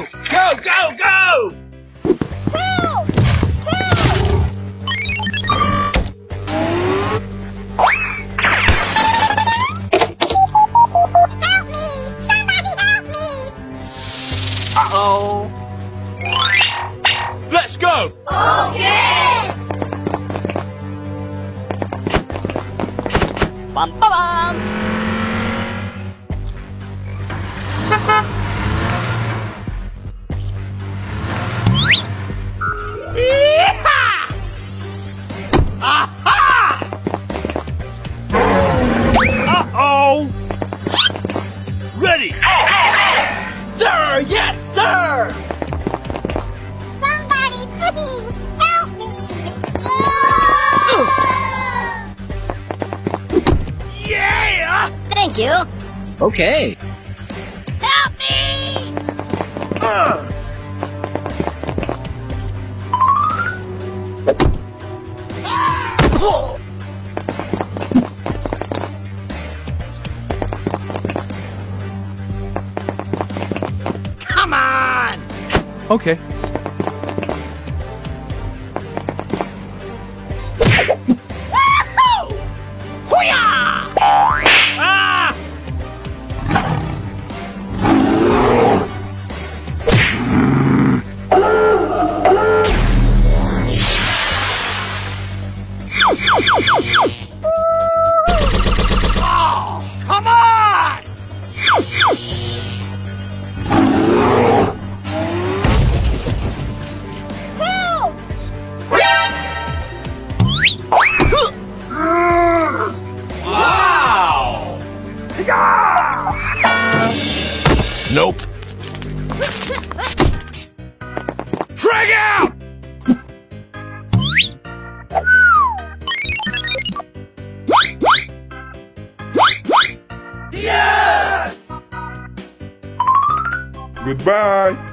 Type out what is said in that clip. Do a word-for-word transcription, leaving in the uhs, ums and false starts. Go! Go! Go! Go! Help! Help! Help me! Somebody help me! Uh-oh! Let's go! Okay! Bum, bum, bum! Ready! Sir! Yes, sir! Somebody please help me! Oh! Yeah! Thank you. Okay. Help me! Uh. Oh! Okay. Woohoo! Hoo-yah! Ah! Oh, come on! Nope. Frag out! Yes! Goodbye.